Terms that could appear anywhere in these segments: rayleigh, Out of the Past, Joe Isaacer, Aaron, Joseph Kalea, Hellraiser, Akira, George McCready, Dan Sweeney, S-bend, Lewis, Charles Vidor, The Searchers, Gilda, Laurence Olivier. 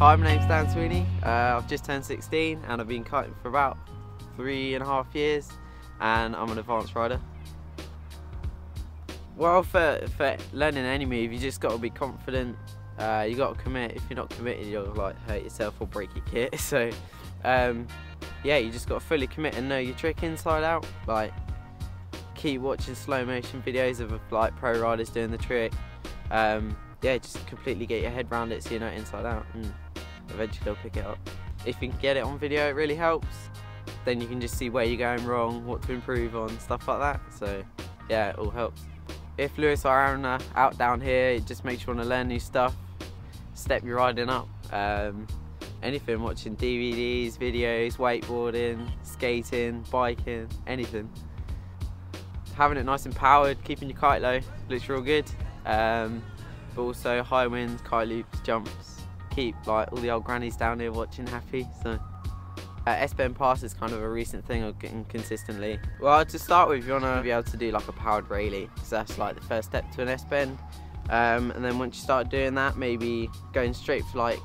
Hi, my name's Dan Sweeney. I've just turned 16 and I've been kiting for about 3.5 years, and I'm an advanced rider. Well, for learning any move, you just got to be confident. You got to commit. If you're not committed, you'll like hurt yourself or break your kit. So yeah, you just got to fully commit and know your trick inside out. Like, keep watching slow motion videos of like pro riders doing the trick. Yeah, just completely get your head around it so you know it inside out, and eventually they'll pick it up. If you can get it on video, it really helps. Then you can just see where you're going wrong, what to improve on, stuff like that. So yeah, it all helps. If Lewis or Aaron are out down here, it just makes you want to learn new stuff, step your riding up. Anything, watching DVDs, videos, wakeboarding, skating, biking, anything. Having it nice and powered, keeping your kite low, looks real good. But also high winds, kite loops, jumps, keep like all the old grannies down here watching happy. So S-bend pass is kind of a recent thing of getting consistently. Well, to start with, you want to be able to do like a powered rayleigh, because that's like the first step to an S-bend. And then once you start doing that, maybe going straight for like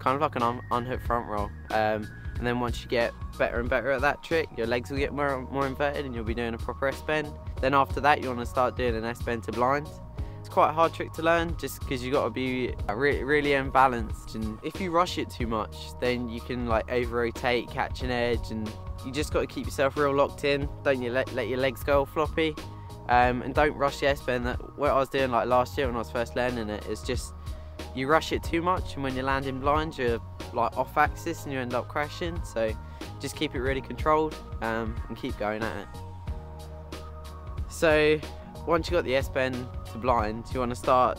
kind of like an unhook front roll. And then once you get better and better at that trick, your legs will get more inverted and you'll be doing a proper S-bend. Then after that, you want to start doing an S-bend to blind. It's quite a hard trick to learn, just because you got to be really unbalanced, and if you rush it too much, then you can like over rotate, catch an edge, and you just got to keep yourself real locked in. Don't you let your legs go all floppy, and don't rush the S-bend. What I was doing like last year when I was first learning it is just you rush it too much, and when you're landing blind, you're like off axis and you end up crashing. So just keep it really controlled and keep going at it. So once you got the S-bend to blind, you want to start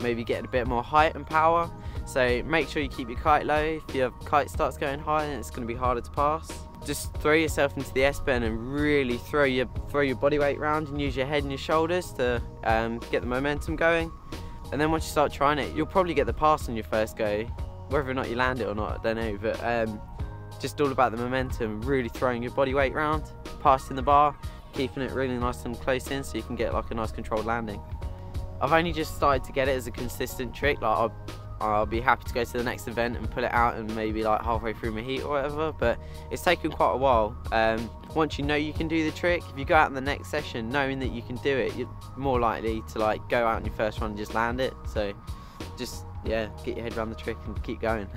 maybe getting a bit more height and power. So make sure you keep your kite low. If your kite starts going high, then it's going to be harder to pass. Just throw yourself into the S-bend and really throw your body weight round, and use your head and your shoulders to get the momentum going. And then once you start trying it, you'll probably get the pass on your first go, whether or not you land it or not, I don't know. But just all about the momentum, really throwing your body weight round, passing the bar, keeping it really nice and close in so you can get like a nice controlled landing. I've only just started to get it as a consistent trick. Like I'll be happy to go to the next event and pull it out, and maybe like halfway through my heat or whatever, but it's taken quite a while. Once you know you can do the trick, if you go out in the next session knowing that you can do it, you're more likely to like go out in your first one and just land it. So just, yeah, get your head around the trick and keep going.